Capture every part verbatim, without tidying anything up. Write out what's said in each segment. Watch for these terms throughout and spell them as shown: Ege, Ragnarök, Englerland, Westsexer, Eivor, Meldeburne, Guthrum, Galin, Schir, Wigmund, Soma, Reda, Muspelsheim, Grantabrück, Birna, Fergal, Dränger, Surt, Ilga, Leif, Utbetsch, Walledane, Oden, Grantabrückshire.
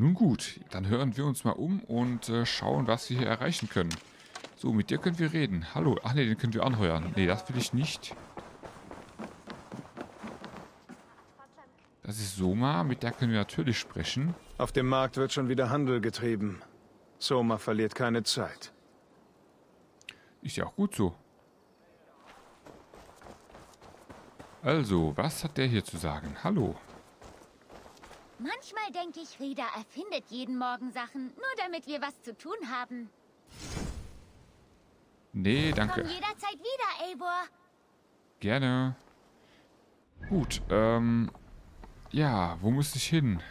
Nun gut, dann hören wir uns mal um und äh, schauen, was wir hier erreichen können. So, mit dir können wir reden. Hallo. Ach ne, den können wir anheuern. Ne, das will ich nicht. Das ist Soma, mit der können wir natürlich sprechen. Auf dem Markt wird schon wieder Handel getrieben. Soma verliert keine Zeit. Ist ja auch gut so. Also, was hat der hier zu sagen? Hallo. Manchmal denke ich, Reda erfindet jeden Morgen Sachen, nur damit wir was zu tun haben. Nee, danke. Komm jederzeit wieder, Eivor. Gerne. Gut, ähm... ja, wo muss ich hin?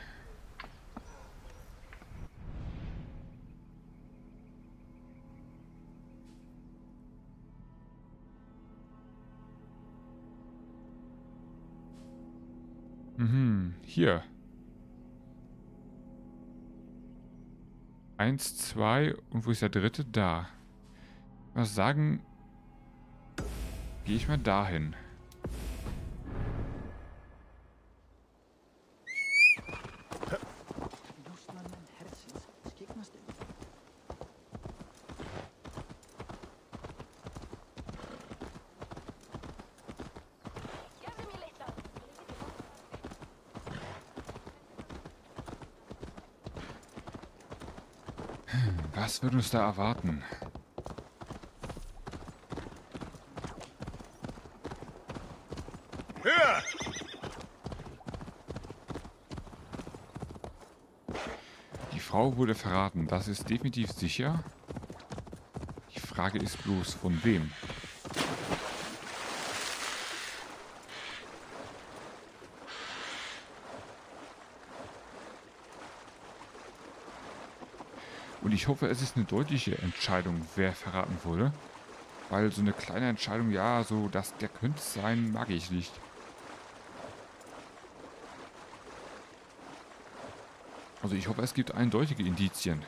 Mhm, hier. Eins, zwei und wo ist der dritte? Da. Was sagen? Gehe ich mal dahin. Was wird uns da erwarten? Höher! Die Frau wurde verraten. Das ist definitiv sicher. Die Frage ist bloß, von wem? Und ich hoffe, es ist eine deutliche Entscheidung, wer verraten wurde. Weil so eine kleine Entscheidung, ja, so, dass der könnte sein, mag ich nicht. Also ich hoffe, es gibt eindeutige Indizien.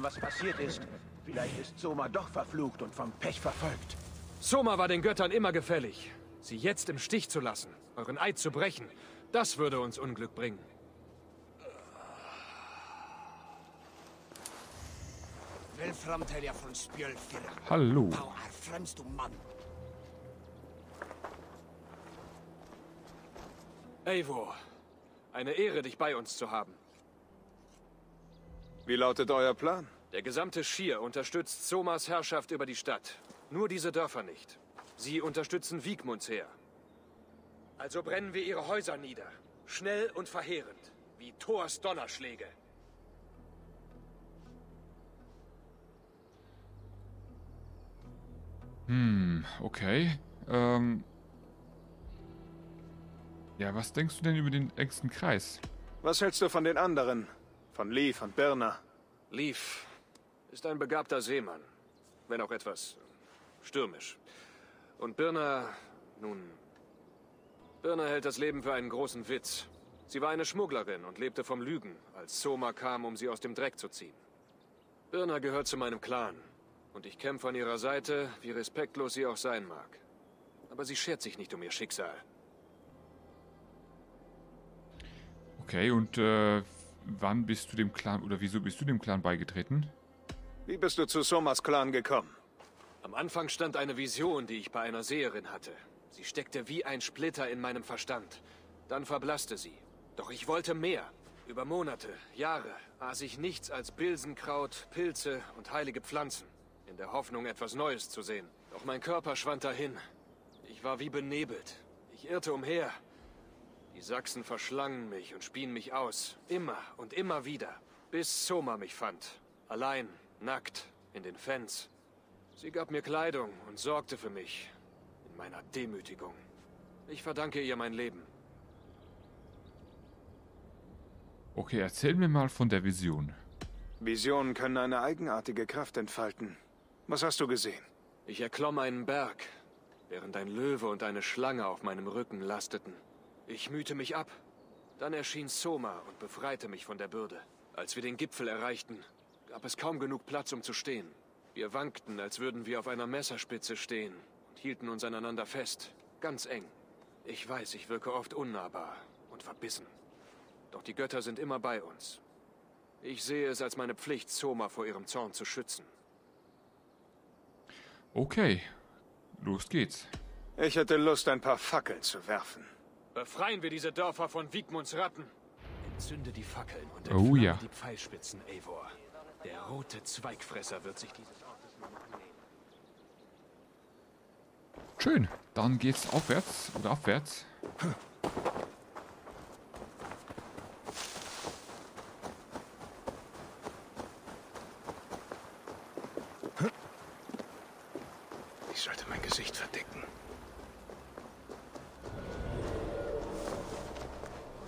Was passiert ist. Vielleicht ist Soma doch verflucht und vom Pech verfolgt. Soma war den Göttern immer gefällig. Sie jetzt im Stich zu lassen, euren Eid zu brechen, das würde uns Unglück bringen. Hallo. Eivor, eine Ehre, dich bei uns zu haben. Wie lautet euer Plan? Der gesamte Schir unterstützt Somas Herrschaft über die Stadt. Nur diese Dörfer nicht. Sie unterstützen Wigmunds Heer. Also brennen wir ihre Häuser nieder. Schnell und verheerend. Wie Thors Donnerschläge. Hm, okay. Ähm. Ja, was denkst du denn über den engsten Kreis? Was hältst du von den anderen? Von Leif und Birna. Leif ist ein begabter Seemann, wenn auch etwas stürmisch. Und Birna, nun... Birna hält das Leben für einen großen Witz. Sie war eine Schmugglerin und lebte vom Lügen, als Soma kam, um sie aus dem Dreck zu ziehen. Birna gehört zu meinem Clan. Und ich kämpfe an ihrer Seite, wie respektlos sie auch sein mag. Aber sie schert sich nicht um ihr Schicksal. Okay, und äh... wann bist du dem Clan, oder wieso bist du dem Clan beigetreten? Wie bist du zu Somas Clan gekommen? Am Anfang stand eine Vision, die ich bei einer Seherin hatte. Sie steckte wie ein Splitter in meinem Verstand. Dann verblasste sie. Doch ich wollte mehr. Über Monate, Jahre aß ich nichts als Bilsenkraut, Pilze und heilige Pflanzen. In der Hoffnung, etwas Neues zu sehen. Doch mein Körper schwand dahin. Ich war wie benebelt. Ich irrte umher. Die Sachsen verschlangen mich und spien mich aus. Immer und immer wieder. Bis Soma mich fand. Allein, nackt, in den Fens. Sie gab mir Kleidung und sorgte für mich. In meiner Demütigung. Ich verdanke ihr mein Leben. Okay, erzähl mir mal von der Vision. Visionen können eine eigenartige Kraft entfalten. Was hast du gesehen? Ich erklomm einen Berg, während ein Löwe und eine Schlange auf meinem Rücken lasteten. Ich mühte mich ab. Dann erschien Soma und befreite mich von der Bürde. Als wir den Gipfel erreichten, gab es kaum genug Platz, um zu stehen. Wir wankten, als würden wir auf einer Messerspitze stehen und hielten uns aneinander fest, ganz eng. Ich weiß, ich wirke oft unnahbar und verbissen. Doch die Götter sind immer bei uns. Ich sehe es als meine Pflicht, Soma vor ihrem Zorn zu schützen. Okay, los geht's. Ich hätte Lust, ein paar Fackeln zu werfen. Befreien wir diese Dörfer von Wigmunds Ratten. Entzünde die Fackeln und entflamme oh, ja. die Pfeilspitzen, Eivor. Der rote Zweigfresser wird sich dieses Ortes nun annehmen. Schön, dann geht's aufwärts oder abwärts. Hm. Ich sollte mein Gesicht verdecken.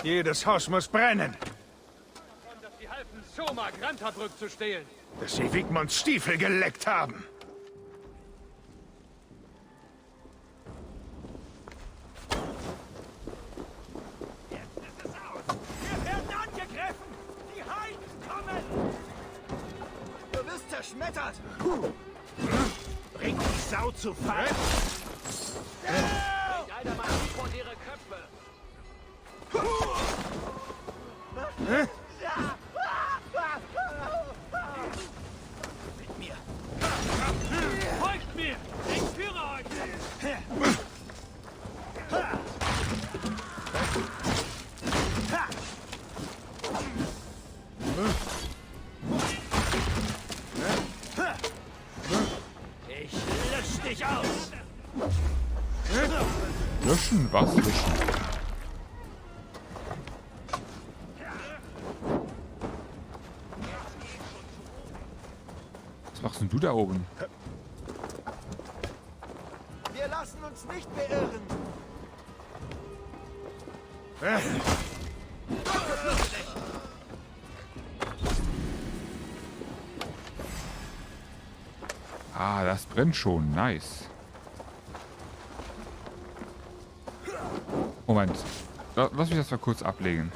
Jedes Haus muss brennen. Davon, dass die halfen Soma Grantabrück zu stehlen. Dass sie Wigmunds Stiefel geleckt haben. Zu Fall. Bringt einer mal ab und ihre Köpfe. Mit mir. Folgt mir! Ich führe euch! Löschen, was löschen? Was machst denn du da oben? Wir lassen uns nicht beirren. Ah, das brennt schon. Nice. Moment, lass mich das mal kurz ablegen.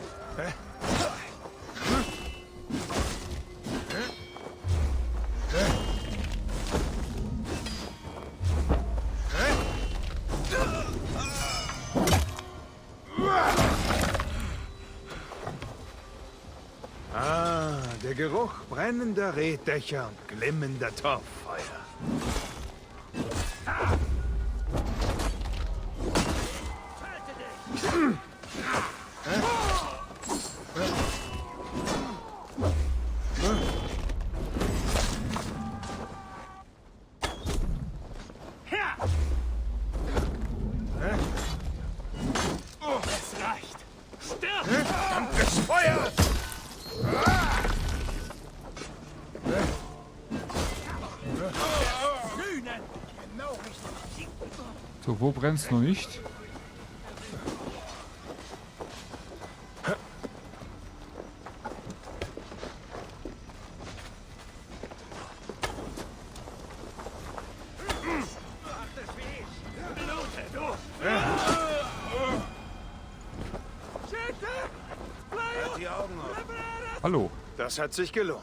Ah, der Geruch brennender Reddächer und glimmender Torffeuer. So, wo brennt's noch nicht? Hallo. Das hat sich gelohnt.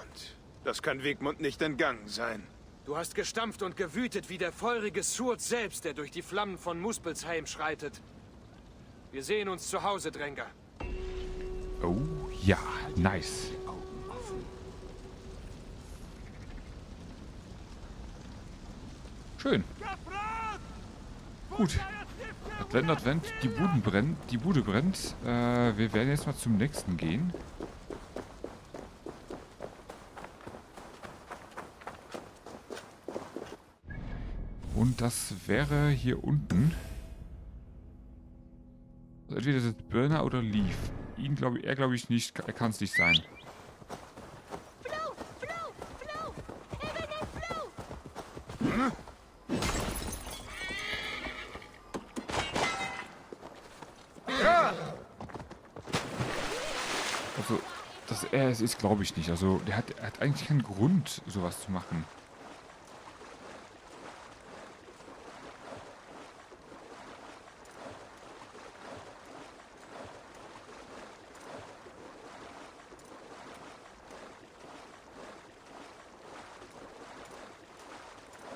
Das kann Wigmund nicht entgangen sein. Du hast gestampft und gewütet wie der feurige Surt selbst, der durch die Flammen von Muspelsheim schreitet. Wir sehen uns zu Hause, Dränger. Oh ja, nice. Schön. Gut. Advent, Advent, die Bude brennt. Die Bude brennt. Äh, wir werden jetzt mal zum nächsten gehen. Und das wäre hier unten. Also entweder das ist Birna oder Leif. Ihn glaube ich, er glaube ich nicht, er kann es nicht sein. Flo, Flo, Flo! Er will den Flo! Hm? Ja. Also, das er es ist, glaube ich nicht. Also, der hat, er hat eigentlich keinen Grund, sowas zu machen.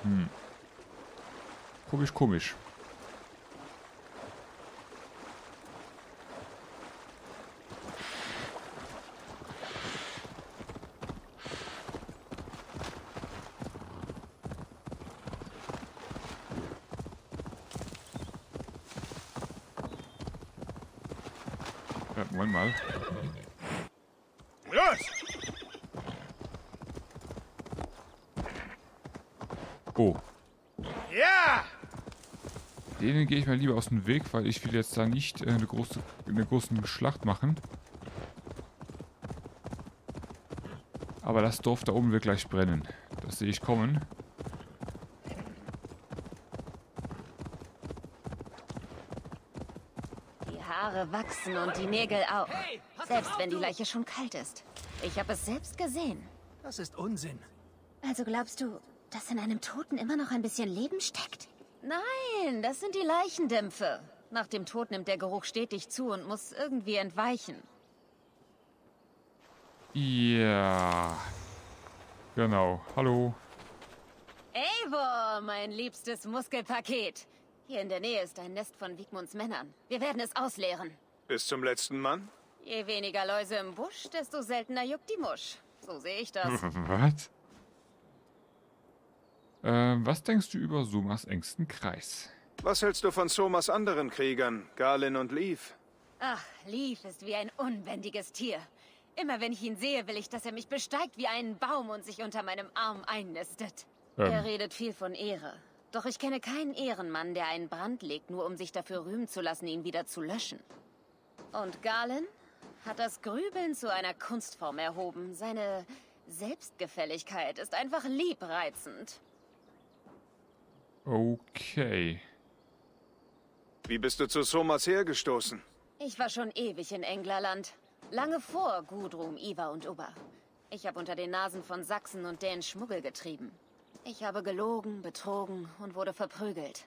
Hm. Komisch, komisch. Denen gehe ich mal lieber aus dem Weg, weil ich will jetzt da nicht eine große, eine große Schlacht machen. Aber das Dorf da oben wird gleich brennen. Das sehe ich kommen. Die Haare wachsen und die Nägel auch. Selbst wenn die Leiche schon kalt ist. Ich habe es selbst gesehen. Das ist Unsinn. Also glaubst du, dass in einem Toten immer noch ein bisschen Leben steckt? Nein, das sind die Leichendämpfe. Nach dem Tod nimmt der Geruch stetig zu und muss irgendwie entweichen. Ja. Genau. Hallo. Eivor, mein liebstes Muskelpaket. Hier in der Nähe ist ein Nest von Wigmunds Männern. Wir werden es ausleeren. Bis zum letzten Mann? Je weniger Läuse im Busch, desto seltener juckt die Musch. So sehe ich das. Was? Ähm, was denkst du über Somas engsten Kreis? Was hältst du von Somas anderen Kriegern, Galin und Leif? Ach, Leif ist wie ein unbändiges Tier. Immer wenn ich ihn sehe, will ich, dass er mich besteigt wie einen Baum und sich unter meinem Arm einnistet. Ähm. Er redet viel von Ehre. Doch ich kenne keinen Ehrenmann, der einen Brand legt, nur um sich dafür rühmen zu lassen, ihn wieder zu löschen. Und Galin hat das Grübeln zu einer Kunstform erhoben. Seine Selbstgefälligkeit ist einfach liebreizend. Okay. Wie bist du zu Somas hergestoßen? Ich war schon ewig in Englerland. Lange vor Guthrum, Iva und Uba. Ich habe unter den Nasen von Sachsen und Dänen Schmuggel getrieben. Ich habe gelogen, betrogen und wurde verprügelt.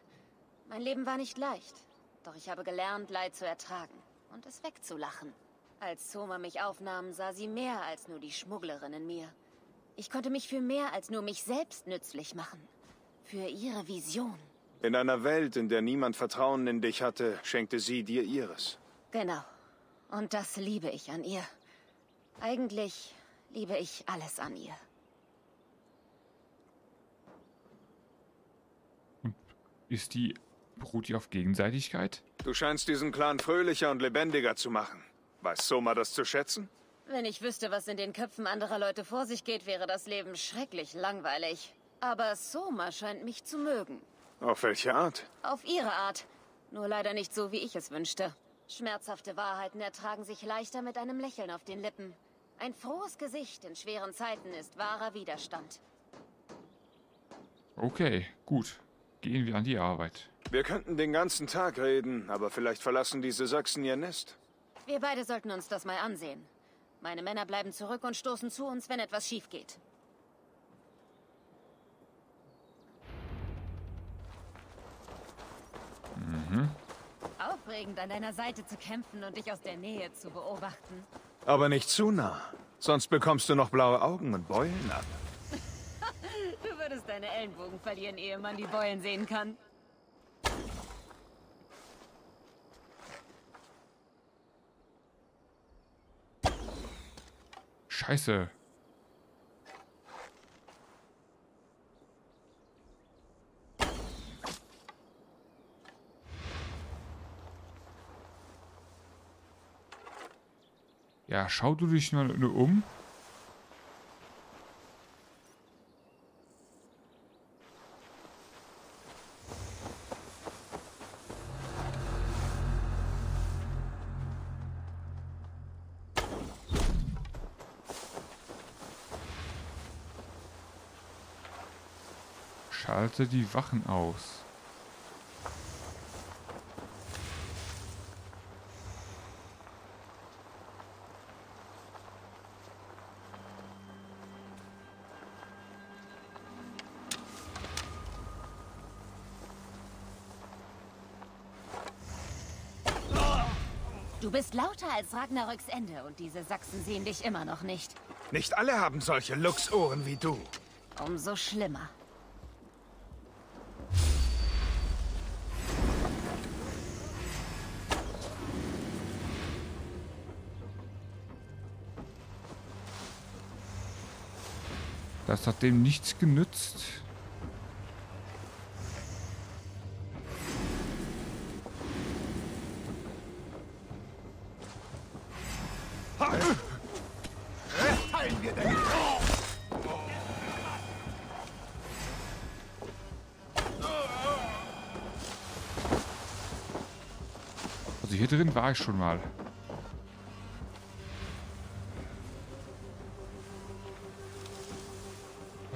Mein Leben war nicht leicht. Doch ich habe gelernt, Leid zu ertragen und es wegzulachen. Als Soma mich aufnahm, sah sie mehr als nur die Schmugglerin in mir. Ich konnte mich für mehr als nur mich selbst nützlich machen. Für ihre Vision. In einer Welt, in der niemand Vertrauen in dich hatte, schenkte sie dir ihres. Genau. Und das liebe ich an ihr. Eigentlich liebe ich alles an ihr. Und ist die... beruht die auf Gegenseitigkeit? Du scheinst diesen Clan fröhlicher und lebendiger zu machen. Weiß Soma das zu schätzen? Wenn ich wüsste, was in den Köpfen anderer Leute vor sich geht, wäre das Leben schrecklich langweilig. Aber Soma scheint mich zu mögen. Auf welche Art? Auf ihre Art. Nur leider nicht so, wie ich es wünschte. Schmerzhafte Wahrheiten ertragen sich leichter mit einem Lächeln auf den Lippen. Ein frohes Gesicht in schweren Zeiten ist wahrer Widerstand. Okay, gut. Gehen wir an die Arbeit. Wir könnten den ganzen Tag reden, aber vielleicht verlassen diese Sachsen ihr Nest. Wir beide sollten uns das mal ansehen. Meine Männer bleiben zurück und stoßen zu uns, wenn etwas schief geht. Mhm. Aufregend, an deiner Seite zu kämpfen und dich aus der Nähe zu beobachten. Aber nicht zu nah. Sonst bekommst du noch blaue Augen und Beulen ab. Du würdest deine Ellenbogen verlieren, ehe man die Beulen sehen kann. Scheiße. Ja, schau du dich nur, nur um. Schalte die Wachen aus. Du bist lauter als Ragnaröks Ende und diese Sachsen sehen dich immer noch nicht. Nicht alle haben solche Luchsohren wie du. Umso schlimmer. Das hat dem nichts genützt. Also hier drin war ich schon mal.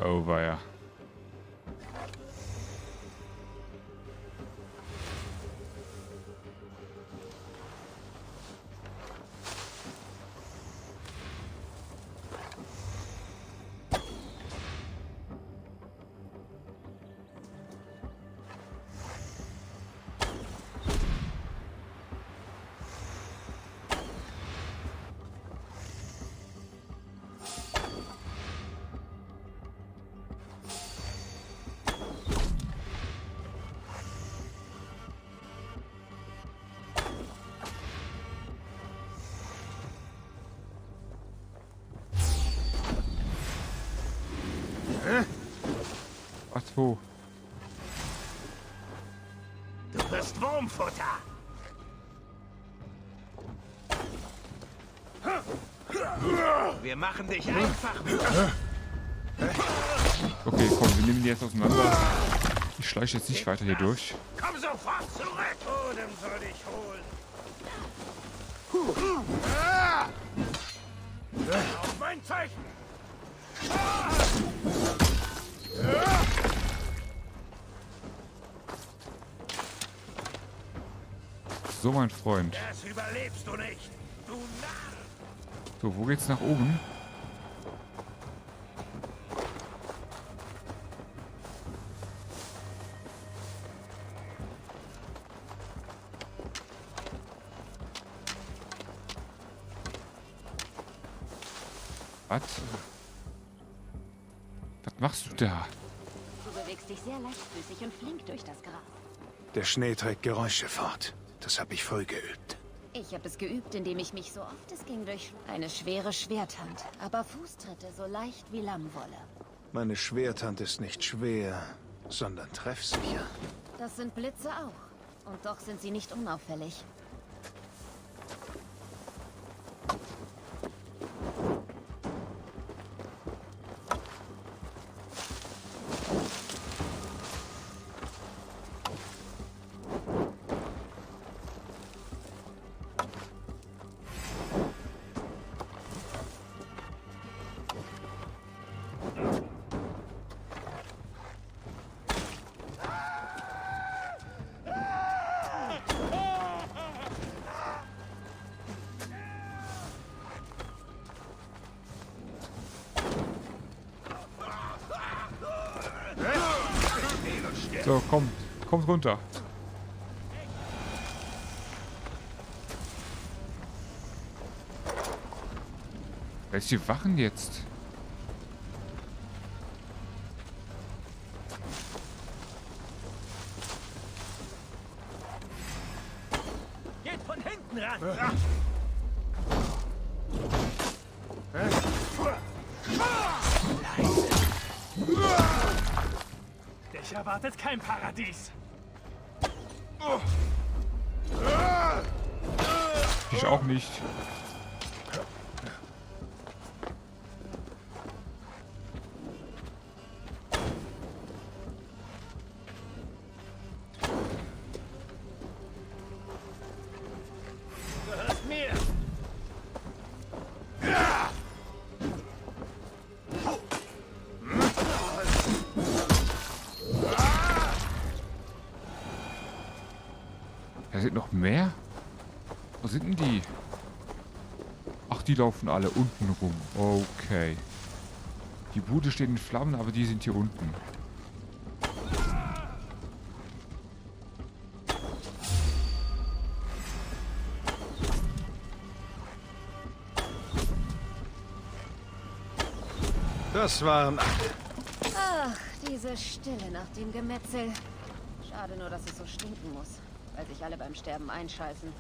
Oh, weia. Wo? Du bist Wurmfutter. Wir machen dich einfach mit. Okay, komm, wir nehmen die jetzt auseinander. Ich schleiche jetzt nicht weiter hier durch. Komm sofort zurück! Oden soll dich holen. Auf mein Zeichen! So, mein Freund. Das überlebst du nicht, du Narr! So, wo geht's nach oben? Was? Was machst du da? Du bewegst dich sehr leichtfüßig und flink durch das Gras. Der Schnee trägt Geräusche fort. Das habe ich voll geübt. Ich habe es geübt, indem ich mich so oft es ging durch eine schwere Schwerthand, aber Fußtritte so leicht wie Lammwolle. Meine Schwerthand ist nicht schwer, sondern treffsicher. Das sind Blitze auch. Und doch sind sie nicht unauffällig. So, kommt, kommt runter. Welche Wachen jetzt? Geht von hinten ran. Ja. Erwartet kein Paradies. Ich auch nicht. Mehr? Wo sind denn die? Ach, die laufen alle unten rum. Okay. Die Bude steht in Flammen, aber die sind hier unten. Das waren... Ach, diese Stille nach dem Gemetzel. Schade nur, dass es so stinken muss, weil sich alle beim Sterben einscheißen.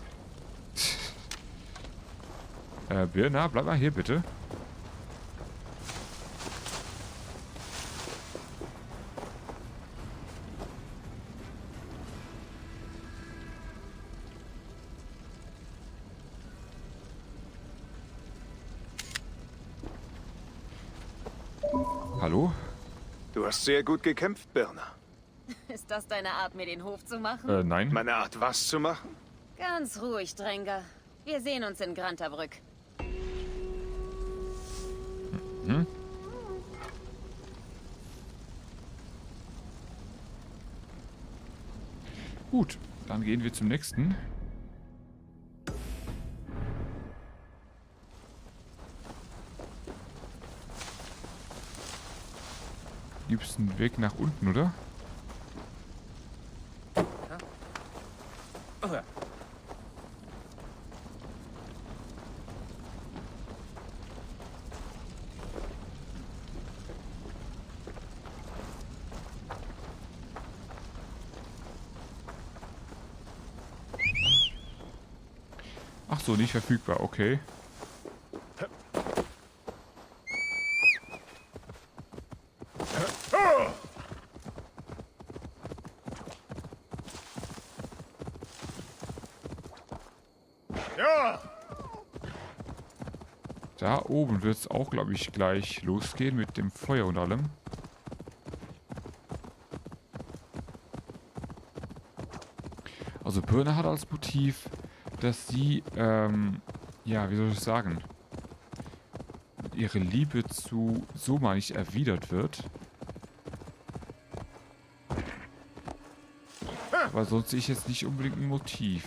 äh, Birna, bleib mal hier, bitte. Hallo? Du hast sehr gut gekämpft, Birna. Ist das deine Art, mir den Hof zu machen? Äh, nein. Meine Art, was zu machen? Ganz ruhig, Dränger. Wir sehen uns in Grantabrück. Mhm. Gut, dann gehen wir zum nächsten. Gibt es einen Weg nach unten, oder? Ach so, nicht verfügbar, okay. Da oben wird es auch, glaube ich, gleich losgehen mit dem Feuer und allem. Also Birna hat als Motiv, dass sie, ähm, ja, wie soll ich sagen, ihre Liebe zu Soma nicht erwidert wird. Aber sonst sehe ich jetzt nicht unbedingt ein Motiv.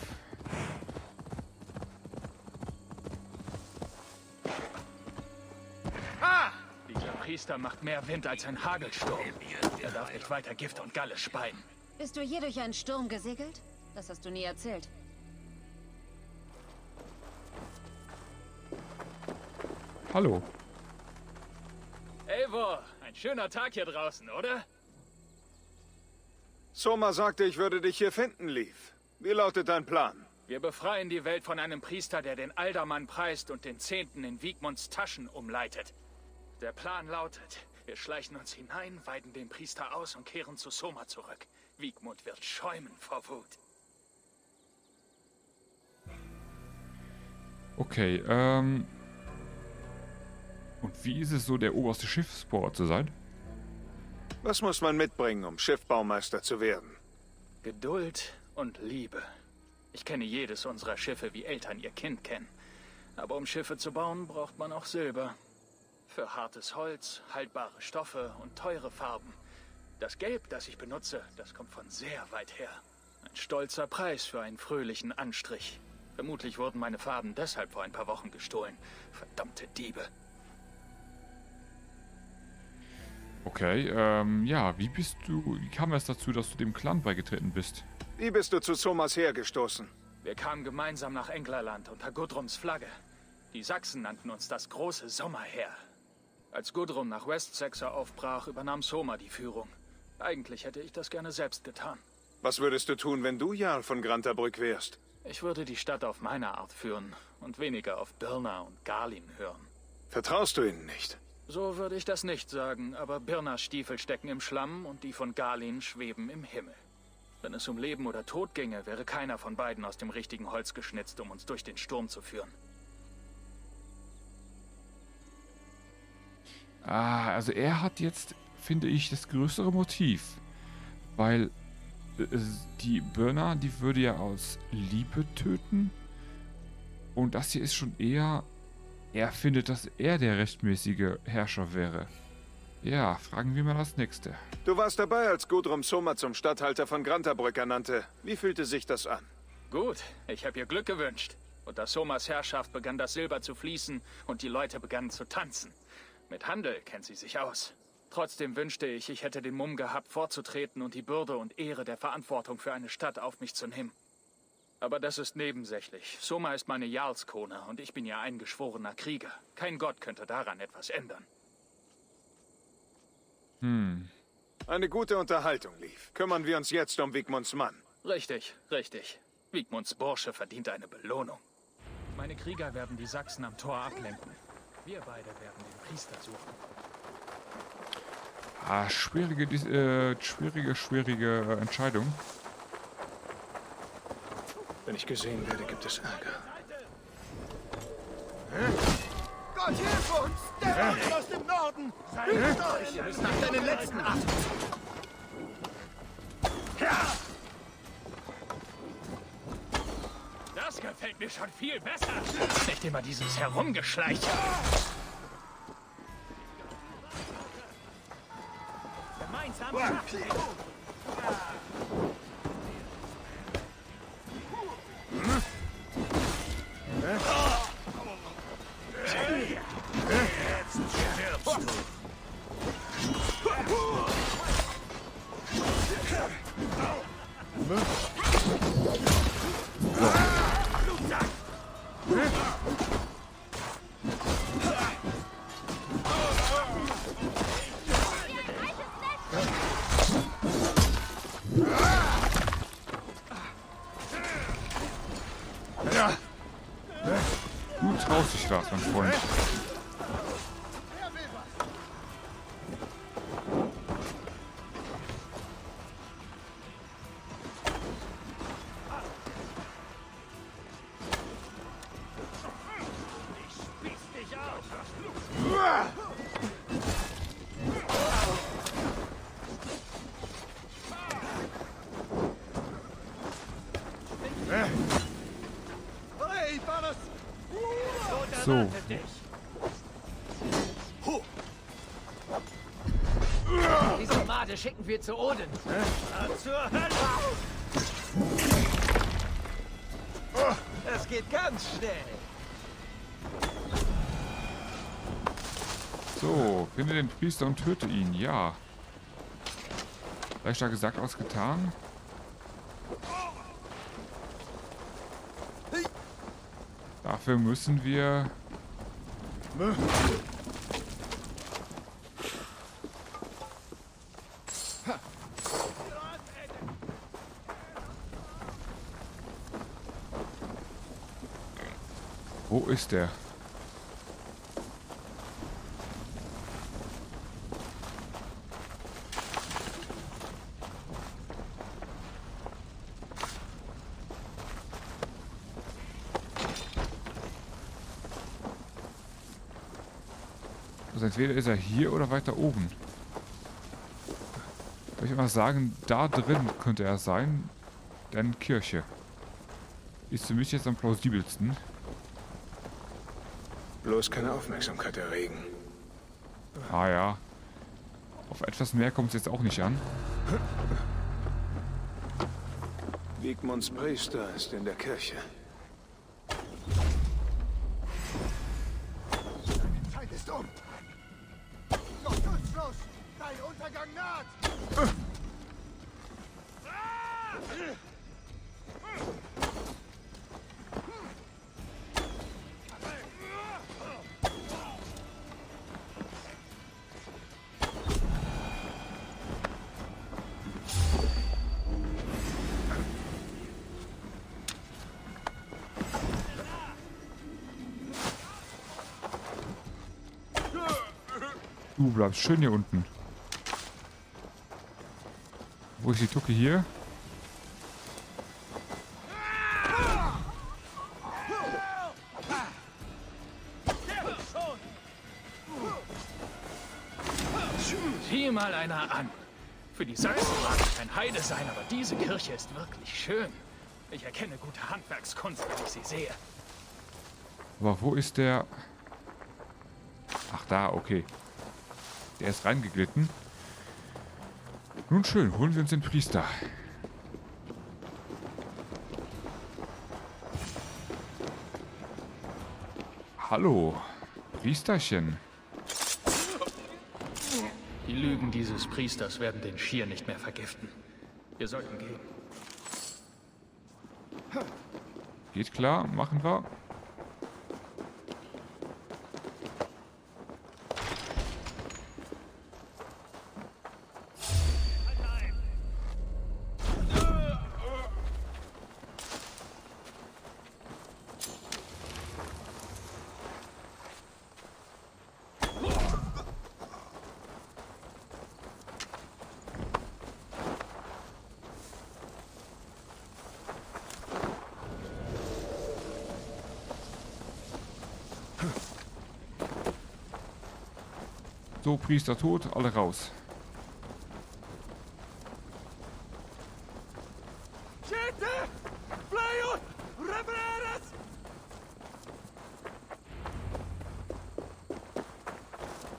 Priester macht mehr Wind als ein Hagelsturm. Er darf nicht weiter Gift und Galle speien. Bist du je durch einen Sturm gesegelt? Das hast du nie erzählt. Hallo. Eivor, ein schöner Tag hier draußen, oder? Soma sagte, ich würde dich hier finden, Leif. Wie lautet dein Plan? Wir befreien die Welt von einem Priester, der den Aldermann preist und den Zehnten in Wigmunds Taschen umleitet. Der Plan lautet, wir schleichen uns hinein, weiden den Priester aus und kehren zu Soma zurück. Wigmund wird schäumen vor Wut. Okay, ähm... und wie ist es so, der oberste Schiffsbauer zu sein? Was muss man mitbringen, um Schiffbaumeister zu werden? Geduld und Liebe. Ich kenne jedes unserer Schiffe, wie Eltern ihr Kind kennen. Aber um Schiffe zu bauen, braucht man auch Silber. Für hartes Holz, haltbare Stoffe und teure Farben. Das Gelb, das ich benutze, das kommt von sehr weit her. Ein stolzer Preis für einen fröhlichen Anstrich. Vermutlich wurden meine Farben deshalb vor ein paar Wochen gestohlen. Verdammte Diebe. Okay, ähm, ja, wie bist du... Wie kam es dazu, dass du dem Clan beigetreten bist? Wie bist du zu Somas hergestoßen? Wir kamen gemeinsam nach Englerland unter Guthrums Flagge. Die Sachsen nannten uns das große Sommerheer. Als Guthrum nach Westsexer aufbrach, übernahm Soma die Führung. Eigentlich hätte ich das gerne selbst getan. Was würdest du tun, wenn du Jarl von Grantabrück wärst? Ich würde die Stadt auf meine Art führen und weniger auf Birna und Galin hören. Vertraust du ihnen nicht? So würde ich das nicht sagen, aber Birnas Stiefel stecken im Schlamm und die von Galin schweben im Himmel. Wenn es um Leben oder Tod ginge, wäre keiner von beiden aus dem richtigen Holz geschnitzt, um uns durch den Sturm zu führen. Ah, also er hat jetzt, finde ich, das größere Motiv, weil äh, die Birna, die würde ja aus Liebe töten und das hier ist schon eher, er findet, dass er der rechtmäßige Herrscher wäre. Ja, fragen wir mal das Nächste. Du warst dabei, als Guthrum Soma zum Statthalter von Grantabrück ernannte. Wie fühlte sich das an? Gut, ich habe ihr Glück gewünscht. Unter Somas Herrschaft begann das Silber zu fließen und die Leute begannen zu tanzen. Mit Handel kennt sie sich aus. Trotzdem wünschte ich, ich hätte den Mumm gehabt, vorzutreten und die Bürde und Ehre der Verantwortung für eine Stadt auf mich zu nehmen. Aber das ist nebensächlich. Soma ist meine Jarlskone und ich bin ja eingeschworener Krieger. Kein Gott könnte daran etwas ändern. Hm. Eine gute Unterhaltung, Leif. Kümmern wir uns jetzt um Wigmunds Mann. Richtig, richtig. Wigmunds Bursche verdient eine Belohnung. Meine Krieger werden die Sachsen am Tor ablenken. Wir beide werden den Priester suchen. Ah, schwierige, äh, schwierige, schwierige Entscheidung. Wenn ich gesehen werde, gibt es Ärger. Hä? Gott, hilf uns! Der Mann aus dem Norden! Seid euch! Bis nach deinen letzten Acht! Ja! Das gefällt mir schon viel besser! Nicht immer dieses Herumgeschleiche! Gemeinsam! So. Diese Made schicken wir zu Oden. Äh? Zur Hölle! Das geht ganz schnell. So, finde den Priester und töte ihn. Ja. Leichter gesagt als getan. Dafür müssen wir... Wo ist der? Entweder ist er hier oder weiter oben. Soll ich immer sagen, da drin könnte er sein, denn Kirche. Ist für mich jetzt am plausibelsten. Bloß keine Aufmerksamkeit erregen. Ah ja. Auf etwas mehr kommt es jetzt auch nicht an. Wigmunds Priester ist in der Kirche. Du bleibst schön hier unten. Wo ist die Tucke hier? Sieh mal einer an. Für die Sachsen mag ich kein Heide sein, aber diese Kirche ist wirklich schön. Ich erkenne gute Handwerkskunst, wenn ich sie sehe. Aber wo ist der... Ach da, okay. Der ist reingeglitten. Nun schön, holen wir uns den Priester. Hallo, Priesterchen. Die Lügen dieses Priesters werden den Schier nicht mehr vergiften. Wir sollten gehen. Geht klar, machen wir. So, Priester tot, alle raus.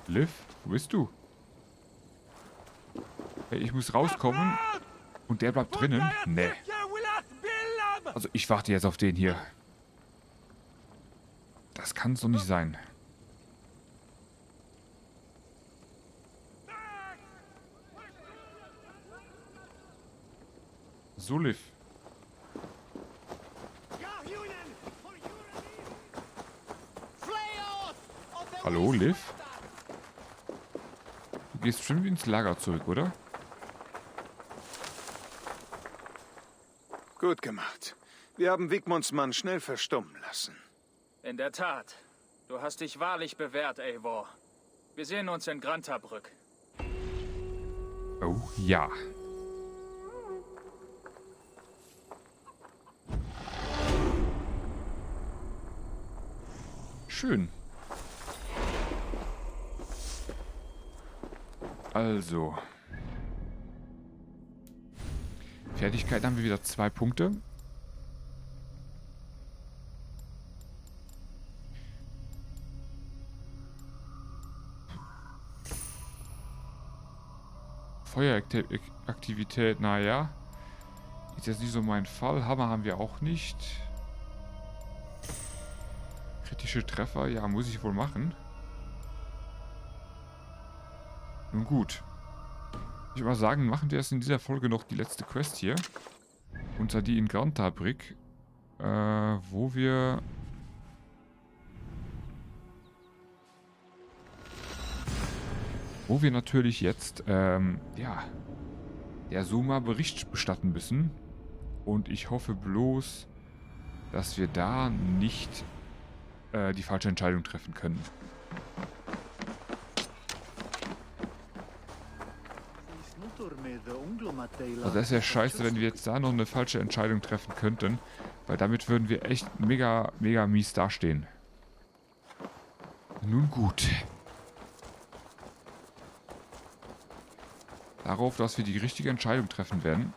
Leif, wo bist du? Hey, ich muss rauskommen und der bleibt drinnen? Nee. Also ich warte jetzt auf den hier. Das kann es doch nicht sein. So, Leif. Hallo, Leif? Du gehst schon ins Lager zurück, oder? Gut gemacht. Wir haben Wigmunds Mann schnell verstummen lassen. In der Tat. Du hast dich wahrlich bewährt, Eivor. Wir sehen uns in Grantabrück. Oh ja. Schön. Also. Fertigkeit haben wir wieder zwei Punkte. Feueraktivität, naja. Ist jetzt nicht so mein Fall. Hammer haben wir auch nicht. Kritische Treffer, ja, muss ich wohl machen. Nun gut. Ich würde mal sagen, machen wir jetzt in dieser Folge noch die letzte Quest hier. Und zwar die in Grantabrück. Äh, wo wir... Wo wir natürlich jetzt, ähm, ja, der Soma Bericht bestatten müssen. Und ich hoffe bloß, dass wir da nicht äh, die falsche Entscheidung treffen können. Also das ist ja scheiße, wenn wir jetzt da noch eine falsche Entscheidung treffen könnten. Weil damit würden wir echt mega, mega mies dastehen. Nun gut. Darauf, dass wir die richtige Entscheidung treffen werden.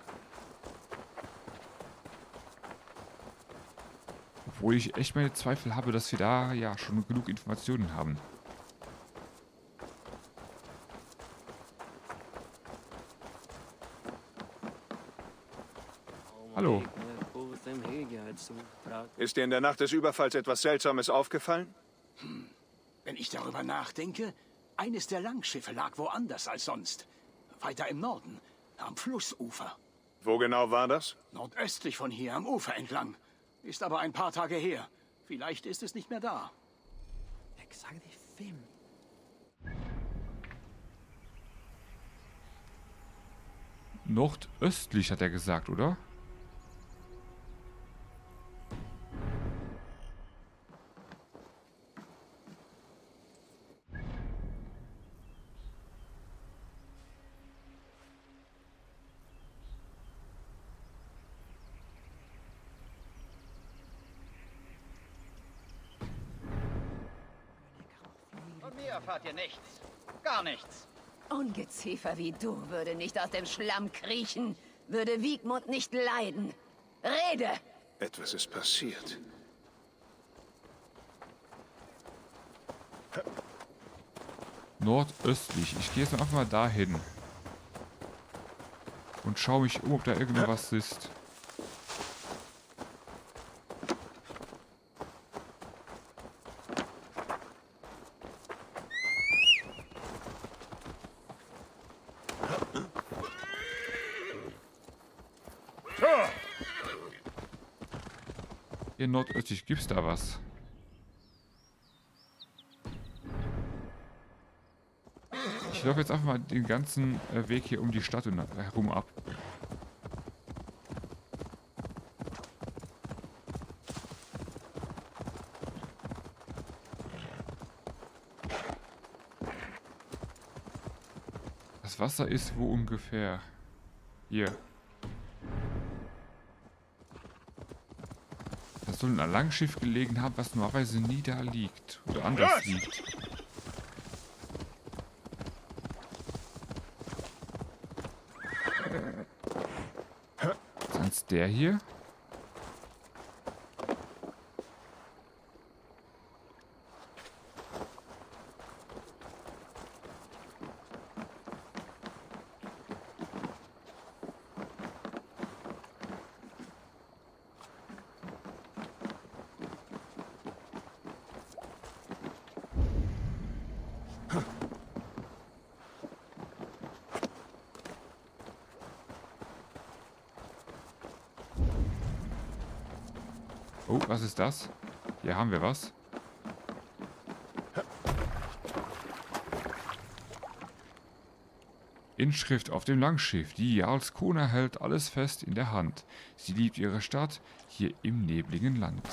Obwohl ich echt meine Zweifel habe, dass wir da ja schon genug Informationen haben. Hallo. Ist dir in der Nacht des Überfalls etwas Seltsames aufgefallen? Hm. Wenn ich darüber nachdenke, eines der Langschiffe lag woanders als sonst. Weiter im Norden, am Flussufer. Wo genau war das? Nordöstlich von hier, am Ufer entlang. Ist aber ein paar Tage her. Vielleicht ist es nicht mehr da. Nordöstlich, hat er gesagt, oder? Erfahrt ihr nichts. Gar nichts. Ungeziefer wie du würde nicht aus dem Schlamm kriechen, würde Wigmund nicht leiden. Rede! Etwas ist passiert. Nordöstlich. Ich gehe jetzt einfach mal dahin. Und schaue mich um, ob da irgendwas ist. Nordöstlich gibt's da was. Ich laufe jetzt einfach mal den ganzen Weg hier um die Stadt herum ab. Das Wasser ist wo ungefähr? Hier. Soll ein Langschiff gelegen haben, was normalerweise nie da liegt oder anders liegt. Sonst der hier? Oh, was ist das? Hier haben wir was. Inschrift auf dem Langschiff. Die Jarlskona hält alles fest in der Hand. Sie liebt ihre Stadt hier im nebligen Land.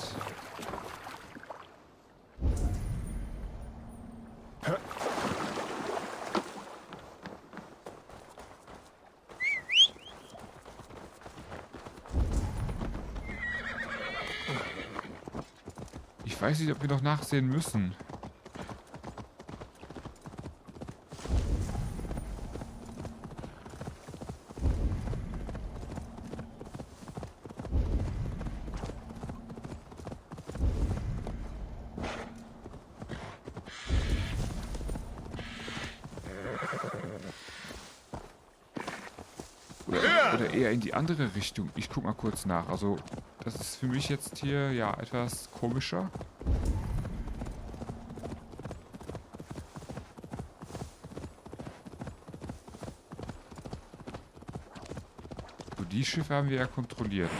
Ich weiß nicht, ob wir noch nachsehen müssen. Oder, oder eher in die andere Richtung. Ich guck mal kurz nach. Also, das ist für mich jetzt hier ja etwas komischer. Die Schiffe haben wir ja kontrolliert.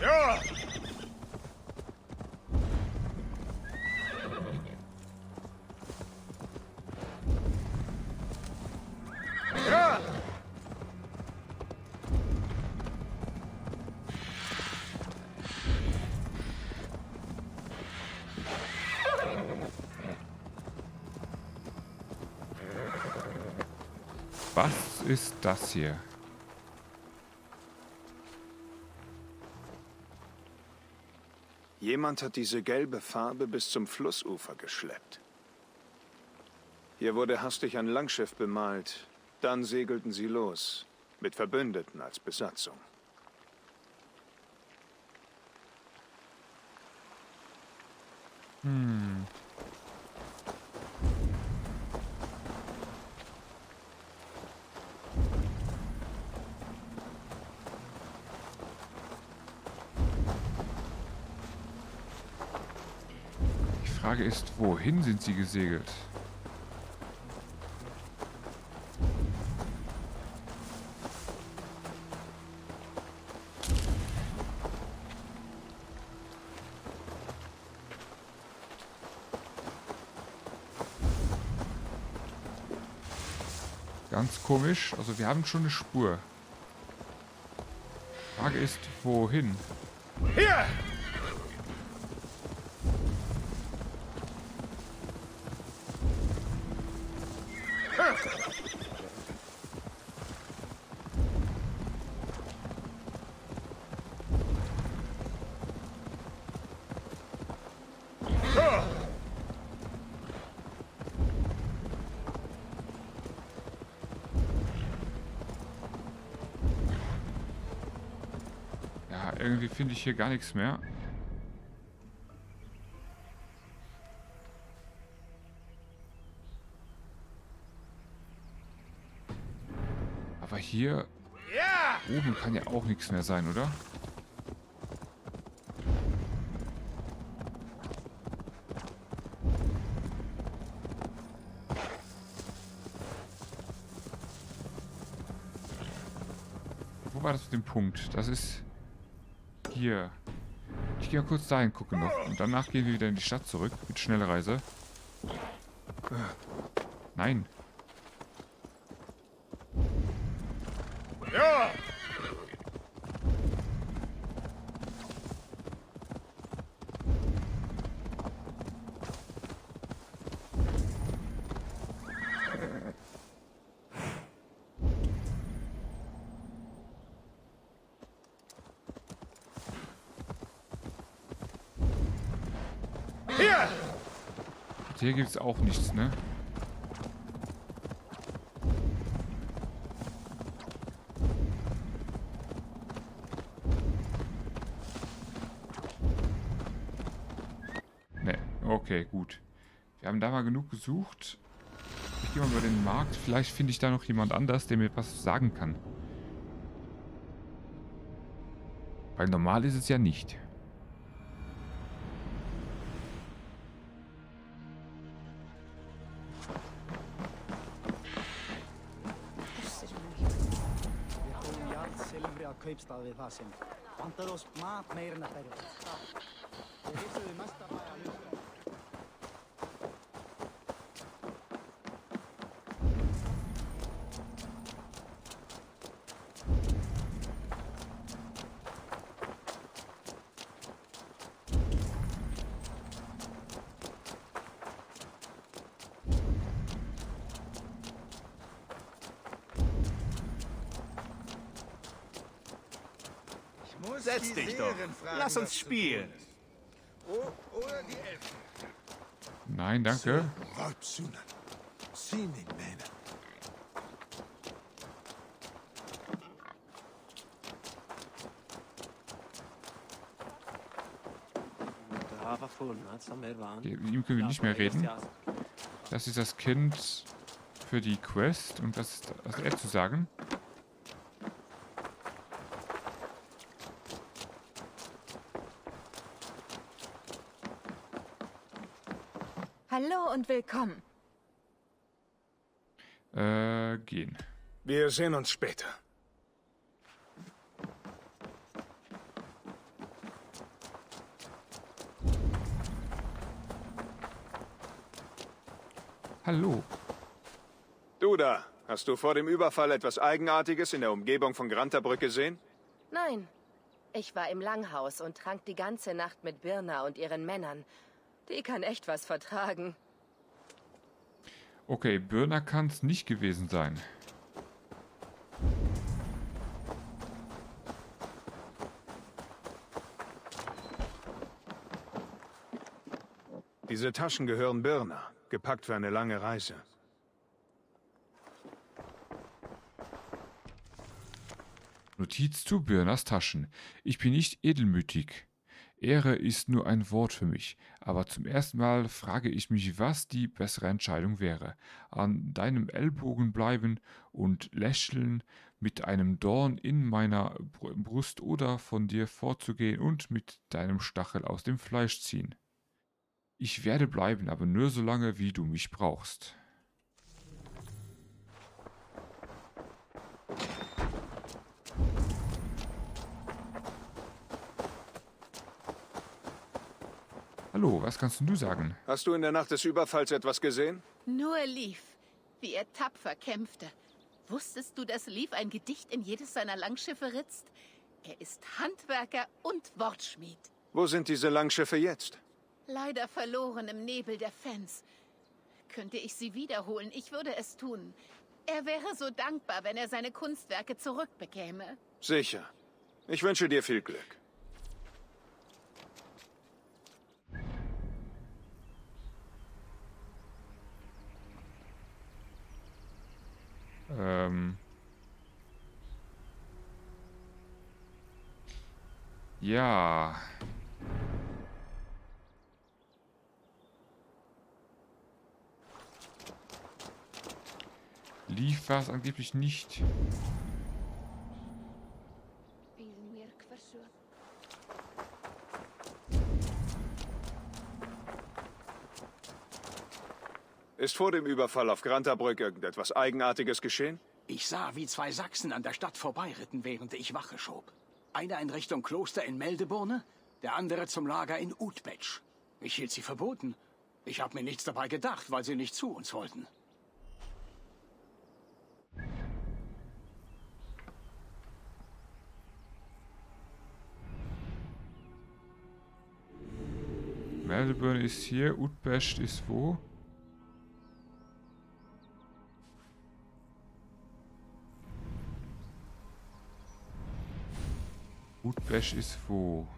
Ja. Ja. Was ist das hier? Jemand hat diese gelbe Farbe bis zum Flussufer geschleppt. Hier wurde hastig ein Langschiff bemalt. Dann segelten sie los, mit Verbündeten als Besatzung. Hm. Die Frage ist, wohin sind sie gesegelt? Ganz komisch, also wir haben schon eine Spur. Die Frage ist, wohin? Hier! Ja, irgendwie finde ich hier gar nichts mehr. Aber hier oben kann ja auch nichts mehr sein, oder? Wo war das mit dem Punkt? Das ist hier. Ich gehe mal kurz dahin gucken noch. Und danach gehen wir wieder in die Stadt zurück mit Schnellreise. Nein. Hier! Hier gibt es auch nichts, ne? Ne, okay, gut. Wir haben da mal genug gesucht. Ich gehe mal über den Markt. Vielleicht finde ich da noch jemand anders, der mir was sagen kann. Weil normal ist es ja nicht. Setz dich doch. Lass uns spielen. Nein, danke. Ihm können wir nicht mehr reden. Das ist das Kind für die Quest und was ist das, er zu sagen? Hallo und willkommen. Äh, gehen. Wir sehen uns später. Hallo. Du da, hast du vor dem Überfall etwas Eigenartiges in der Umgebung von Grantabrück gesehen? Nein. Ich war im Langhaus und trank die ganze Nacht mit Birna und ihren Männern. Die kann echt was vertragen. Okay, Birna kann es nicht gewesen sein. Diese Taschen gehören Birna, gepackt für eine lange Reise. Notiz zu Birnas Taschen. Ich bin nicht edelmütig. Ehre ist nur ein Wort für mich, aber zum ersten Mal frage ich mich, was die bessere Entscheidung wäre. An deinem Ellbogen bleiben und lächeln, mit einem Dorn in meiner Brust oder von dir vorzugehen und mit deinem Stachel aus dem Fleisch ziehen. Ich werde bleiben, aber nur so lange, wie du mich brauchst. Hallo, was kannst du sagen? Hast du in der Nacht des Überfalls etwas gesehen? Nur Leif, wie er tapfer kämpfte. Wusstest du, dass Leif ein Gedicht in jedes seiner Langschiffe ritzt? Er ist Handwerker und Wortschmied. Wo sind diese Langschiffe jetzt? Leider verloren im Nebel der Fans. Könnte ich sie wiederholen, ich würde es tun. Er wäre so dankbar, wenn er seine Kunstwerke zurückbekäme. Sicher. Ich wünsche dir viel Glück. Ähm. Ja. Leif war es angeblich nicht. Ist vor dem Überfall auf Grantabrück irgendetwas Eigenartiges geschehen? Ich sah, wie zwei Sachsen an der Stadt vorbeiritten, während ich Wache schob. Einer in Richtung Kloster in Meldeburne, der andere zum Lager in Utbetsch. Ich hielt sie verboten. Ich habe mir nichts dabei gedacht, weil sie nicht zu uns wollten. Meldeburne ist hier, Utbetsch ist wo? Utbetsch ist wo?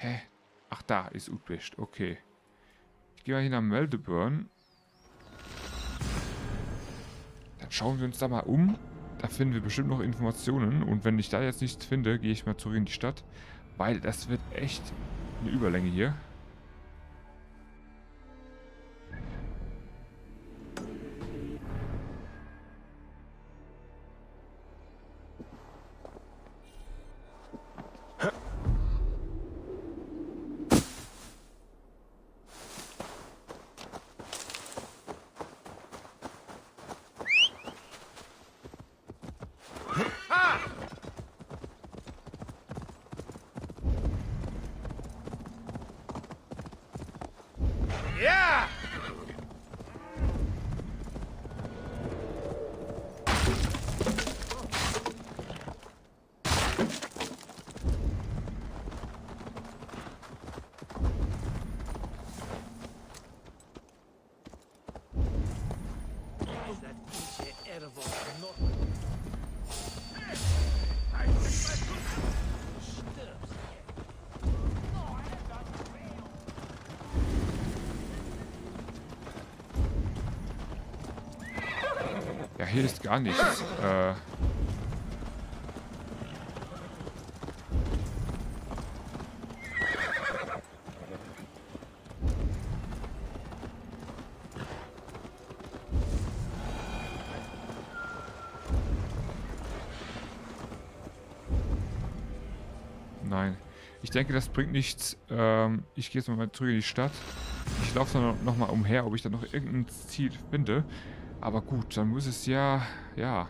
Hä? Ach, da ist Utbetsch. Okay. Ich gehe mal hier nach Meldeburne. Dann schauen wir uns da mal um. Da finden wir bestimmt noch Informationen. Und wenn ich da jetzt nichts finde, gehe ich mal zurück in die Stadt. Weil das wird echt eine Überlänge hier. Ja, hier ist gar nichts. Äh Nein. Ich denke, das bringt nichts. Ähm, ich gehe jetzt mal zurück in die Stadt. Ich laufe dann nochmal umher, ob ich da noch irgendein Ziel finde. Aber gut, dann muss es ja... Ja,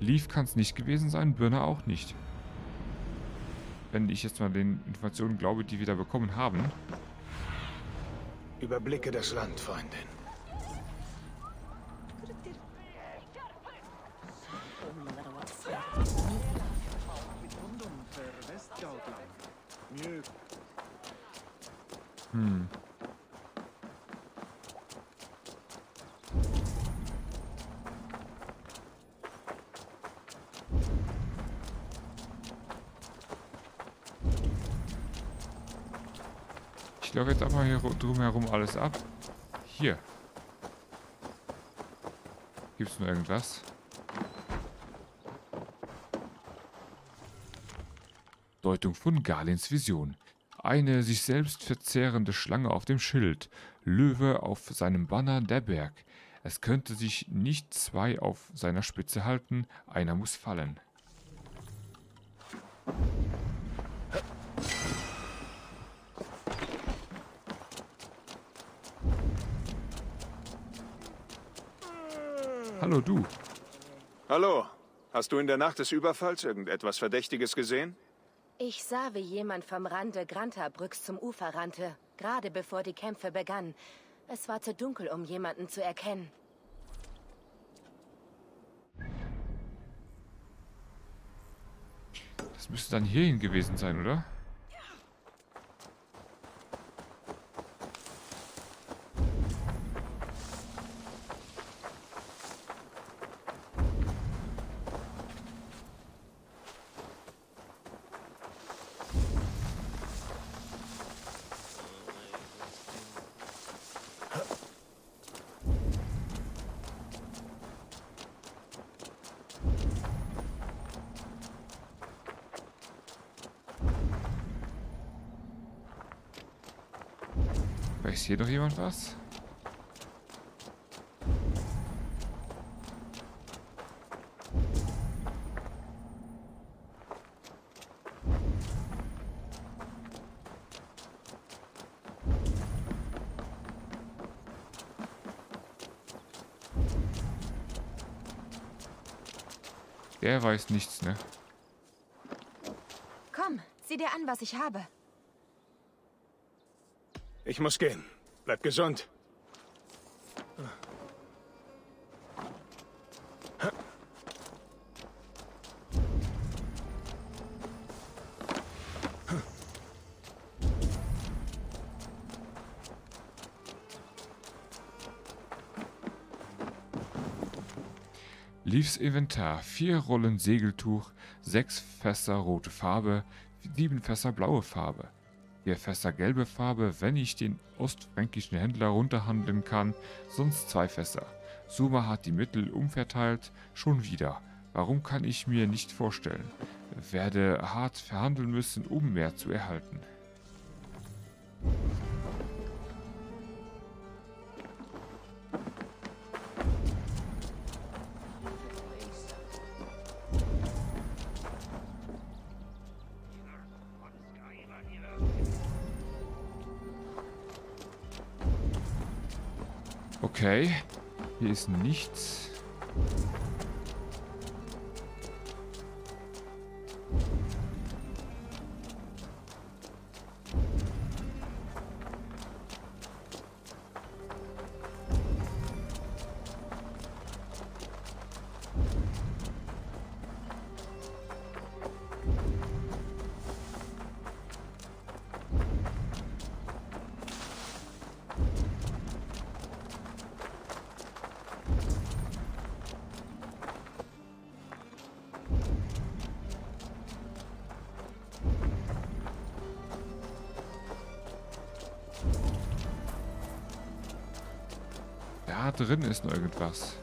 Leif kann es nicht gewesen sein, Birna auch nicht. Wenn ich jetzt mal den Informationen glaube, die wir da bekommen haben. Überblicke das Land, Freundin. Hm. Ich laufe jetzt einfach hier drumherum alles ab. Hier. Gibt's nur irgendwas? Deutung von Galins Vision. Eine sich selbst verzehrende Schlange auf dem Schild. Löwe auf seinem Banner, der Berg. Es könnte sich nicht zwei auf seiner Spitze halten. Einer muss fallen. Hallo, du. Hallo. Hast du in der Nacht des Überfalls irgendetwas Verdächtiges gesehen? Ich sah, wie jemand vom Rande Grantabrücks zum Ufer rannte, gerade bevor die Kämpfe begannen. Es war zu dunkel, um jemanden zu erkennen. Das müsste dann hierhin gewesen sein, oder? Weiß hier doch jemand was? Der weiß nichts, ne? Komm, sieh dir an, was ich habe. Ich muss gehen. Bleib gesund. Leifs Inventar. Vier Rollen Segeltuch, sechs Fässer rote Farbe, sieben Fässer blaue Farbe. Hier Fässer gelbe Farbe, wenn ich den ostfränkischen Händler runterhandeln kann, sonst zwei Fässer. Soma hat die Mittel umverteilt, schon wieder. Warum kann ich mir nicht vorstellen? Werde hart verhandeln müssen, um mehr zu erhalten. Okay, hier ist nichts. Da drin ist noch irgendwas.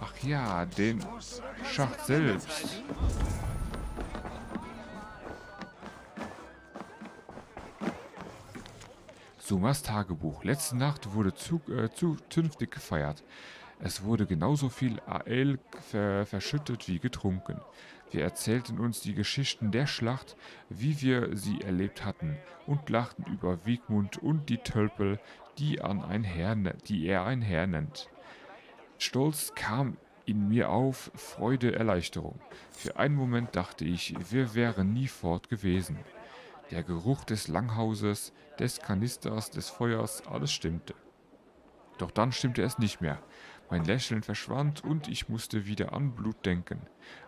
Ach ja, den Schacht selbst. Somas Tagebuch. Letzte Nacht wurde zu, äh, zukünftig gefeiert. Es wurde genauso viel Ale ver verschüttet wie getrunken. Wir erzählten uns die Geschichten der Schlacht, wie wir sie erlebt hatten, und lachten über Wigmund und die Tölpel, die, an ein Herr, die er ein Herr nennt. Stolz kam in mir auf, Freude, Erleichterung. Für einen Moment dachte ich, wir wären nie fort gewesen. Der Geruch des Langhauses, des Kanisters, des Feuers, alles stimmte. Doch dann stimmte es nicht mehr. Mein Lächeln verschwand und ich musste wieder an Blut denken.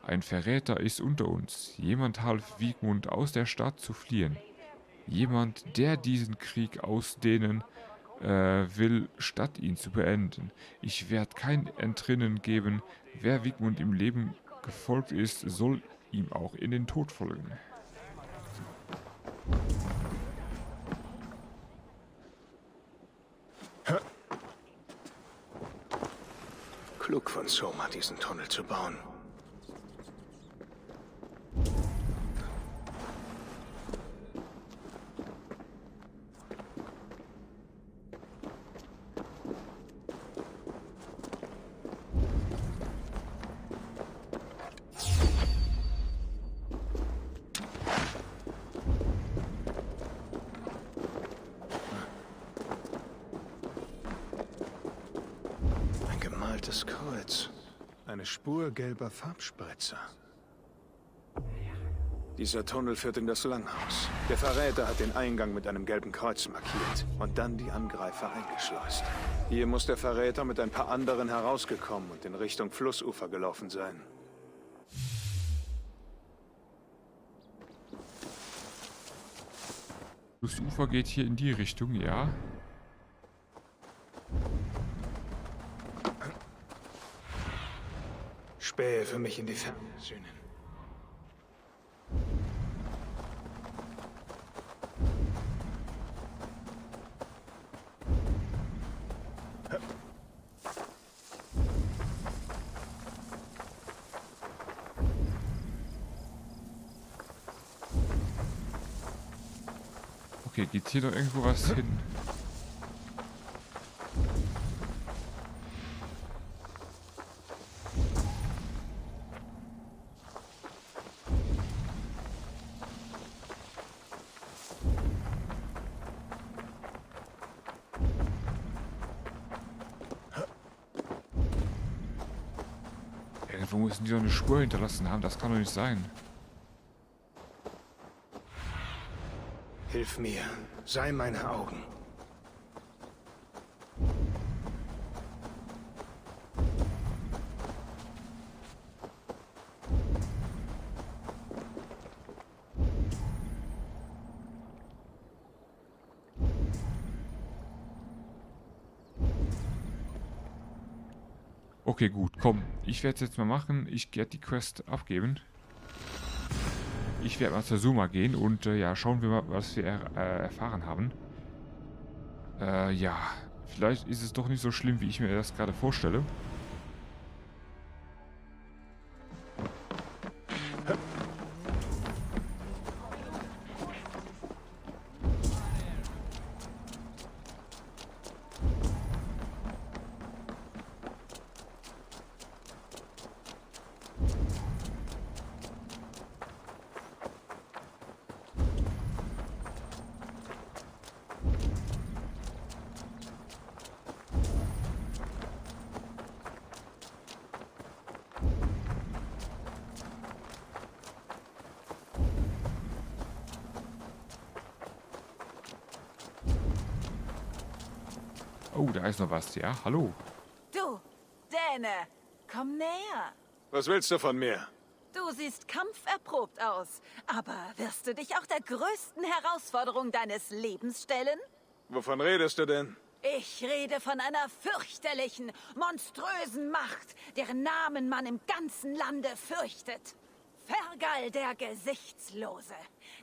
Ein Verräter ist unter uns. Jemand half Wigmund aus der Stadt zu fliehen. Jemand, der diesen Krieg ausdehnen äh, will, statt ihn zu beenden. Ich werde kein Entrinnen geben. Wer Wigmund im Leben gefolgt ist, soll ihm auch in den Tod folgen. Klug von Soma, diesen Tunnel zu bauen. Spur gelber Farbspritzer. Dieser Tunnel führt in das Langhaus. Der Verräter hat den Eingang mit einem gelben Kreuz markiert und dann die Angreifer eingeschleust. Hier muss der Verräter mit ein paar anderen herausgekommen und in Richtung Flussufer gelaufen sein. Flussufer geht hier in die Richtung, ja. Spähe für mich in die Ferne, Söhnen. Okay, geht hier doch irgendwo was hin? Wo müssen die so eine Spur hinterlassen haben? Das kann doch nicht sein. Hilf mir. Sei meine Augen. Okay, gut, komm. Ich werde es jetzt mal machen. Ich werde die Quest abgeben. ich werde mal zur Soma gehen und äh, ja, schauen wir mal, was wir er, äh, erfahren haben. Äh, ja, vielleicht ist es doch nicht so schlimm, wie ich mir das gerade vorstelle. Oh, da ist noch was, ja? Hallo. Du, Däne, komm näher. Was willst du von mir? Du siehst kampferprobt aus, aber wirst du dich auch der größten Herausforderung deines Lebens stellen? Wovon redest du denn? Ich rede von einer fürchterlichen, monströsen Macht, deren Namen man im ganzen Lande fürchtet. Fergal der Gesichtslose,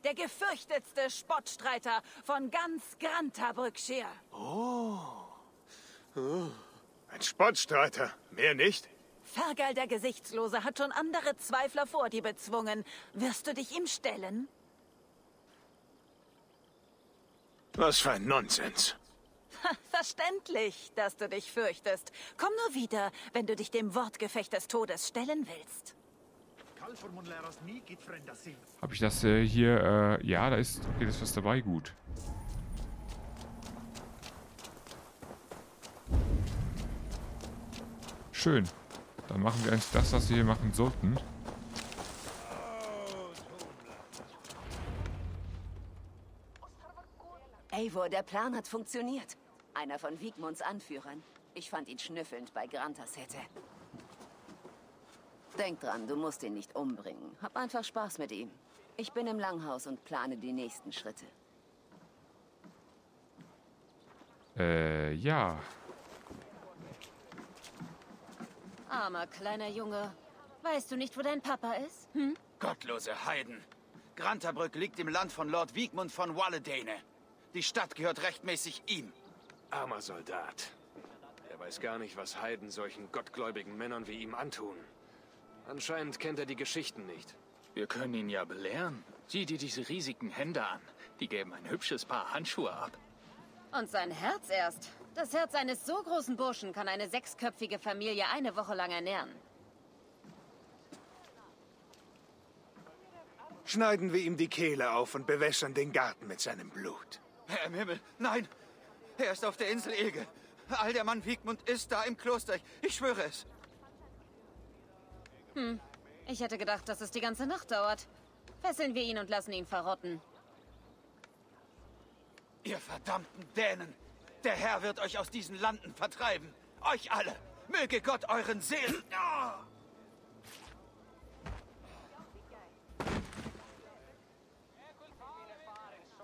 der gefürchtetste Spottstreiter von ganz Grantabrückshire. Oh. Oh, ein Spottstreiter, mehr nicht? Fergal der Gesichtslose hat schon andere Zweifler vor dir bezwungen. Wirst du dich ihm stellen? Was für ein Nonsens. Verständlich, dass du dich fürchtest. Komm nur wieder, wenn du dich dem Wortgefecht des Todes stellen willst. Habe ich das äh, hier? Äh, ja, da ist, okay, das ist was dabei, gut. Schön. Dann machen wir eigentlich das, was wir hier machen sollten. Eivor, der Plan hat funktioniert. Einer von Wigmunds Anführern. Ich fand ihn schnüffelnd bei Grantas Hütte. Denk dran, du musst ihn nicht umbringen. Hab einfach Spaß mit ihm. Ich bin im Langhaus und plane die nächsten Schritte. Äh, ja. Armer kleiner Junge. Weißt du nicht, wo dein Papa ist? Hm? Gottlose Heiden. Grantabrück liegt im Land von Lord Wigmund von Walledane. Die Stadt gehört rechtmäßig ihm. Armer Soldat. Er weiß gar nicht, was Heiden solchen gottgläubigen Männern wie ihm antun. Anscheinend kennt er die Geschichten nicht. Wir können ihn ja belehren. Sieh dir diese riesigen Hände an. Die geben ein hübsches Paar Handschuhe ab. Und sein Herz erst. Das Herz eines so großen Burschen kann eine sechsköpfige Familie eine Woche lang ernähren. Schneiden wir ihm die Kehle auf und bewässern den Garten mit seinem Blut. Herr im Himmel, nein! Er ist auf der Insel Ege. All der Mann Wigmund ist da im Kloster. Ich schwöre es. Hm. Ich hätte gedacht, dass es die ganze Nacht dauert. Fesseln wir ihn und lassen ihn verrotten. Ihr verdammten Dänen! Der Herr wird euch aus diesen Landen vertreiben. Euch alle. Möge Gott euren Seelen... Oh!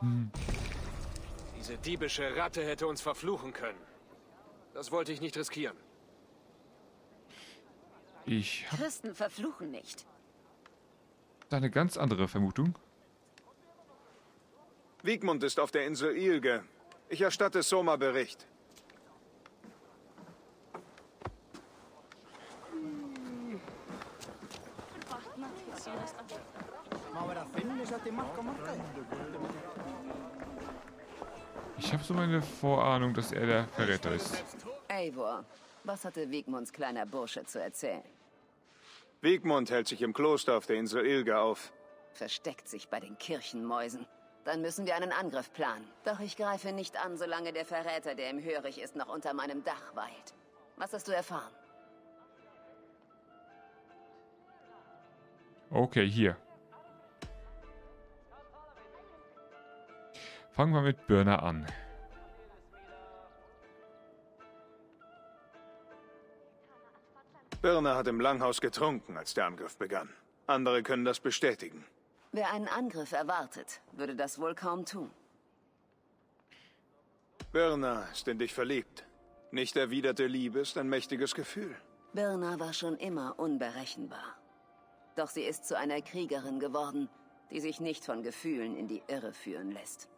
Hm. Diese diebische Ratte hätte uns verfluchen können. Das wollte ich nicht riskieren. Ich... Christen verfluchen nicht. Eine ganz andere Vermutung. Wigmund ist auf der Insel Ilga. Ich erstatte Soma Bericht. Ich habe so meine Vorahnung, dass er der Verräter ist. Eivor, was hatte Wigmunds kleiner Bursche zu erzählen? Wigmund hält sich im Kloster auf der Insel Ilga auf. Versteckt sich bei den Kirchenmäusen. Dann müssen wir einen Angriff planen. Doch ich greife nicht an, solange der Verräter, der ihm hörig ist, noch unter meinem Dach weilt. Was hast du erfahren? Okay, hier. Fangen wir mit Birna an. Birna hat im Langhaus getrunken, als der Angriff begann. Andere können das bestätigen. Wer einen Angriff erwartet, würde das wohl kaum tun. Birna ist in dich verliebt. Nicht erwiderte Liebe ist ein mächtiges Gefühl. Birna war schon immer unberechenbar. Doch sie ist zu einer Kriegerin geworden, die sich nicht von Gefühlen in die Irre führen lässt.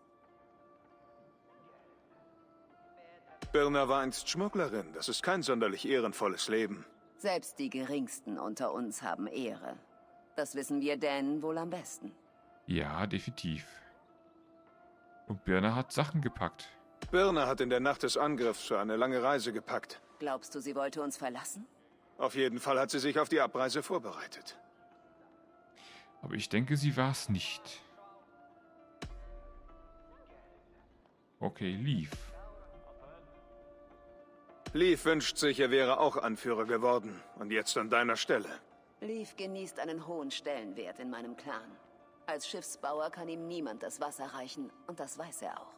Birna war einst Schmugglerin. Das ist kein sonderlich ehrenvolles Leben. Selbst die Geringsten unter uns haben Ehre. Das wissen wir Dänen wohl am besten. Ja, definitiv. Und Birna hat Sachen gepackt. Birna hat in der Nacht des Angriffs für eine lange Reise gepackt. Glaubst du, sie wollte uns verlassen? Auf jeden Fall hat sie sich auf die Abreise vorbereitet. Aber ich denke, sie war es nicht. Okay, Leif. Leif wünscht sich, er wäre auch Anführer geworden. Und jetzt an deiner Stelle. Leif genießt einen hohen Stellenwert in meinem Clan. Als Schiffsbauer kann ihm niemand das Wasser reichen. Und das weiß er auch.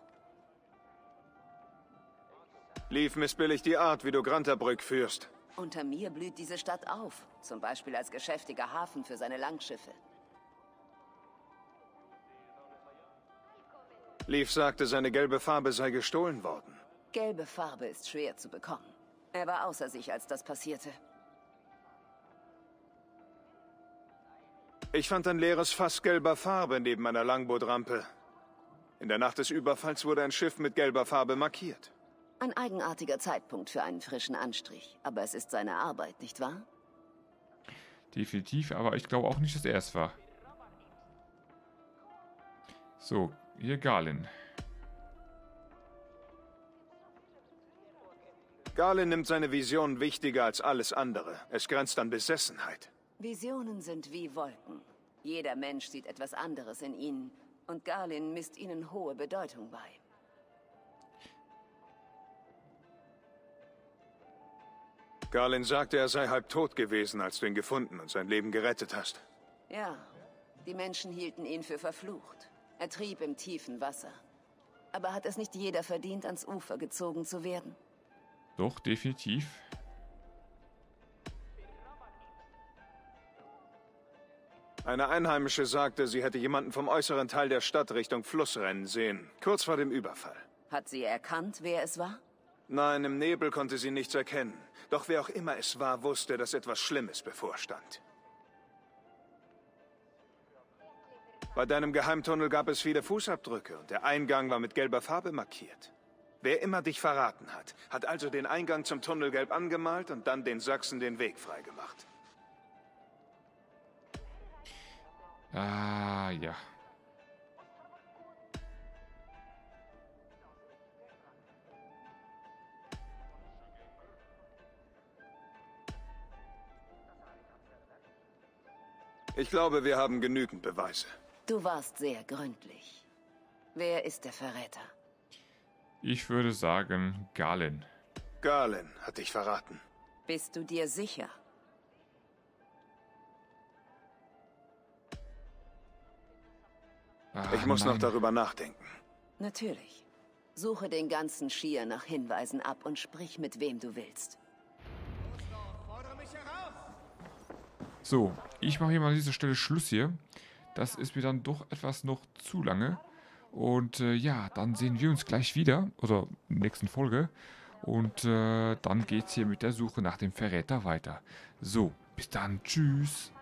Leif missbilligt die Art, wie du Grantabrück führst. Unter mir blüht diese Stadt auf. Zum Beispiel als geschäftiger Hafen für seine Langschiffe. Leif sagte, seine gelbe Farbe sei gestohlen worden. Gelbe Farbe ist schwer zu bekommen. Er war außer sich, als das passierte. Ich fand ein leeres Fass gelber Farbe neben einer Langbootrampe. In der Nacht des Überfalls wurde ein Schiff mit gelber Farbe markiert. Ein eigenartiger Zeitpunkt für einen frischen Anstrich. Aber es ist seine Arbeit, nicht wahr? Definitiv, aber ich glaube auch nicht, dass er es war. So, hier Galin. Galin nimmt seine Vision wichtiger als alles andere. Es grenzt an Besessenheit. Visionen sind wie Wolken. Jeder Mensch sieht etwas anderes in ihnen. Und Galin misst ihnen hohe Bedeutung bei. Galin sagte, er sei halb tot gewesen, als du ihn gefunden und sein Leben gerettet hast. Ja, die Menschen hielten ihn für verflucht. Er trieb im tiefen Wasser. Aber hat es nicht jeder verdient, ans Ufer gezogen zu werden? Doch, definitiv. Eine Einheimische sagte, sie hätte jemanden vom äußeren Teil der Stadt Richtung Fluss rennen sehen, kurz vor dem Überfall. Hat sie erkannt, wer es war? Nein, im Nebel konnte sie nichts erkennen. Doch wer auch immer es war, wusste, dass etwas Schlimmes bevorstand. Bei deinem Geheimtunnel gab es viele Fußabdrücke und der Eingang war mit gelber Farbe markiert. Wer immer dich verraten hat, hat also den Eingang zum Tunnel gelb angemalt und dann den Sachsen den Weg freigemacht. Ah, ja. Ich glaube, wir haben genügend Beweise. Du warst sehr gründlich. Wer ist der Verräter? Ich würde sagen, Galin. Galin hat dich verraten. Bist du dir sicher? Ach, ich muss nein. noch darüber nachdenken. Natürlich. Suche den ganzen Schir nach Hinweisen ab und sprich mit wem du willst. So, ich mache hier mal an dieser Stelle Schluss hier. Das ist mir dann doch etwas noch zu lange. Und äh, ja, dann sehen wir uns gleich wieder, oder in der nächsten Folge. Und äh, dann geht's hier mit der Suche nach dem Verräter weiter. So, bis dann, tschüss.